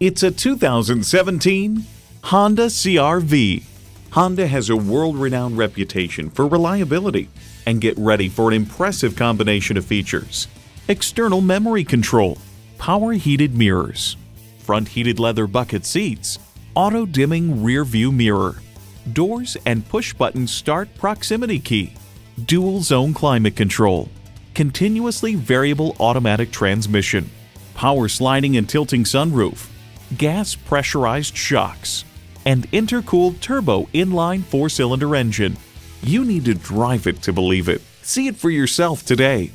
It's a 2017 Honda CR-V. Honda has a world-renowned reputation for reliability, and get ready for an impressive combination of features. External memory control, power heated mirrors, front heated leather bucket seats, auto dimming rear view mirror, doors and push button start proximity key, dual zone climate control, continuously variable automatic transmission, power sliding and tilting sunroof, gas pressurized shocks, and intercooled turbo inline four-cylinder engine. You need to drive it to believe it. See it for yourself today.